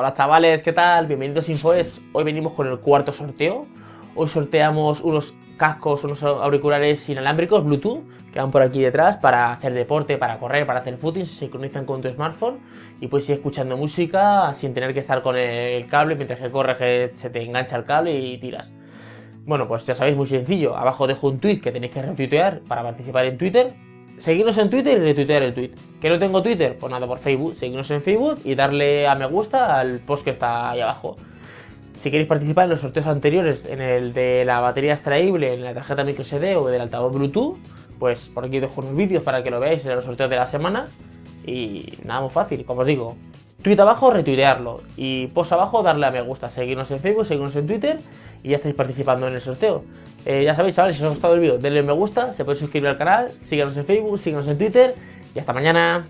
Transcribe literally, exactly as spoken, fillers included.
Hola chavales, ¿qué tal? Bienvenidos a Infoes. Hoy venimos con el cuarto sorteo. Hoy sorteamos unos cascos, unos auriculares inalámbricos Bluetooth que van por aquí detrás para hacer deporte, para correr, para hacer footing. Se sincronizan con tu smartphone y puedes ir escuchando música sin tener que estar con el cable mientras que corres, que se te engancha el cable y tiras. Bueno, pues ya sabéis, muy sencillo. Abajo dejo un tweet que tenéis que retuitear para participar en Twitter. Seguirnos en Twitter y retuitear el tweet. ¿Que no tengo Twitter? Pues nada, por Facebook. Seguirnos en Facebook y darle a me gusta al post que está ahí abajo. Si queréis participar en los sorteos anteriores, en el de la batería extraíble, en la tarjeta microSD o del altavoz Bluetooth, pues por aquí dejo unos vídeos para que lo veáis en los sorteos de la semana. Y nada, muy fácil, como os digo. Tweet abajo, retuitearlo. Y post abajo, darle a me gusta. Seguirnos en Facebook, seguirnos en Twitter y ya estáis participando en el sorteo. Eh, ya sabéis, chavales, si os ha gustado el vídeo, denle me gusta, se puede suscribir al canal, síganos en Facebook, síganos en Twitter y hasta mañana.